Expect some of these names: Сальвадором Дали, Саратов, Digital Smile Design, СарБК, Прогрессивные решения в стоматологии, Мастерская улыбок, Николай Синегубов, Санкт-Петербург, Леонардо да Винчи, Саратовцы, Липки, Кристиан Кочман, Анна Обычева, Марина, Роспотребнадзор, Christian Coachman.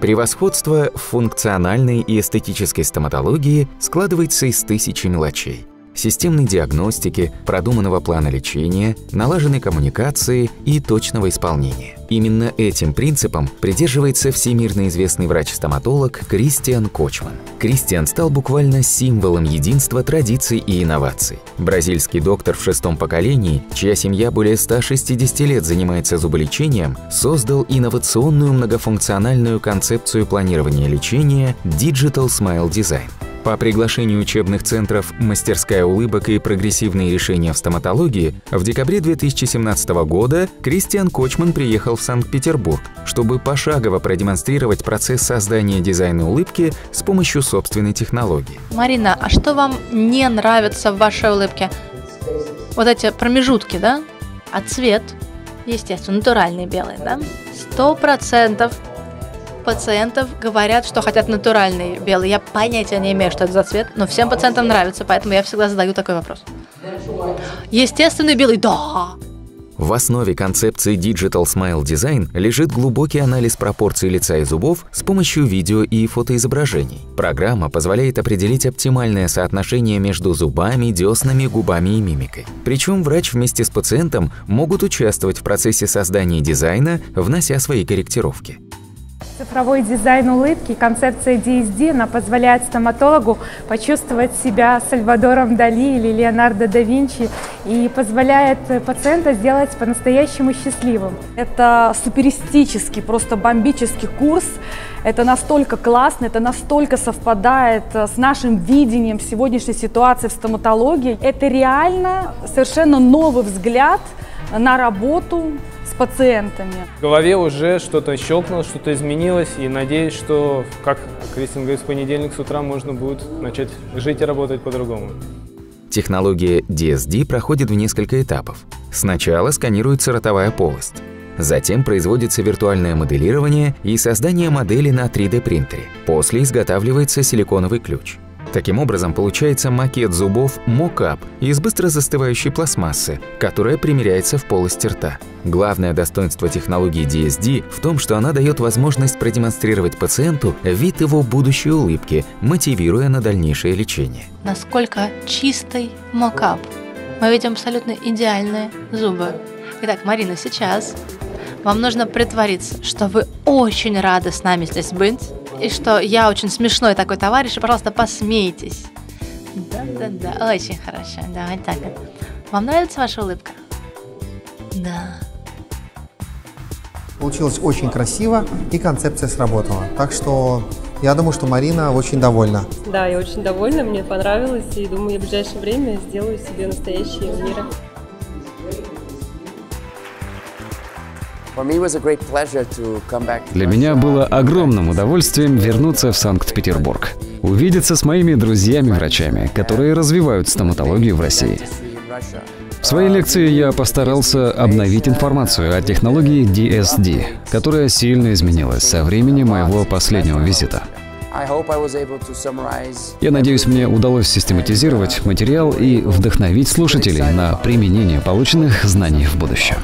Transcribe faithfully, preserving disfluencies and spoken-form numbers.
Превосходство в функциональной и эстетической стоматологии складывается из тысячи мелочей: системной диагностики, продуманного плана лечения, налаженной коммуникации и точного исполнения. Именно этим принципом придерживается всемирно известный врач-стоматолог Christian Coachman. Кристиан стал буквально символом единства традиций и инноваций. Бразильский доктор в шестом поколении, чья семья более ста шестидесяти лет занимается зуболечением, создал инновационную многофункциональную концепцию планирования лечения Digital Smile Design. По приглашению учебных центров «Мастерская улыбок» и «Прогрессивные решения в стоматологии» в декабре две тысячи семнадцатого года Christian Coachman приехал в Санкт-Петербург, чтобы пошагово продемонстрировать процесс создания дизайна улыбки с помощью собственной технологии. Марина, а что вам не нравится в вашей улыбке? Вот эти промежутки, да? А цвет, естественно, натуральный белый, да? Сто процентов пациентов говорят, что хотят натуральный белый. Я понятия не имею, что это за цвет, но всем пациентам нравится, поэтому я всегда задаю такой вопрос. Естественный белый, да! В основе концепции Digital Smile Design лежит глубокий анализ пропорций лица и зубов с помощью видео и фотоизображений. Программа позволяет определить оптимальное соотношение между зубами, деснами, губами и мимикой. Причем врач вместе с пациентом могут участвовать в процессе создания дизайна, внося свои корректировки. Цифровой дизайн улыбки, концепция ди эс ди, она позволяет стоматологу почувствовать себя Сальвадором Дали или Леонардо да Винчи и позволяет пациента сделать по-настоящему счастливым. Это суперистический, просто бомбический курс. Это настолько классно, это настолько совпадает с нашим видением сегодняшней ситуации в стоматологии. Это реально совершенно новый взгляд на работу с пациентами. В голове уже что-то щелкнуло, что-то изменилось, и надеюсь, что, как Кристин говорит, в понедельник с утра можно будет начать жить и работать по-другому. Технология ди эс ди проходит в несколько этапов. Сначала сканируется ротовая полость. Затем производится виртуальное моделирование и создание модели на три дэ принтере. После изготавливается силиконовый ключ. Таким образом, получается макет зубов мокап из быстро застывающей пластмассы, которая примеряется в полость рта. Главное достоинство технологии ди эс ди в том, что она дает возможность продемонстрировать пациенту вид его будущей улыбки, мотивируя на дальнейшее лечение. Насколько чистый мокап? Мы видим абсолютно идеальные зубы. Итак, Марина, сейчас вам нужно притвориться, что вы очень рады с нами здесь быть, и что я очень смешной такой товарищ, и, пожалуйста, посмейтесь. Да-да-да, очень хорошо. Давай так. Вам нравится ваша улыбка? Да. Получилось очень красиво, и концепция сработала. Так что я думаю, что Марина очень довольна. Да, я очень довольна, мне понравилось, и думаю, я в ближайшее время сделаю себе настоящие миры. Для меня было огромным удовольствием вернуться в Санкт-Петербург, увидеться с моими друзьями-врачами, которые развивают стоматологию в России. В своей лекции я постарался обновить информацию о технологии ди эс ди, которая сильно изменилась со времени моего последнего визита. Я надеюсь, мне удалось систематизировать материал и вдохновить слушателей на применение полученных знаний в будущем.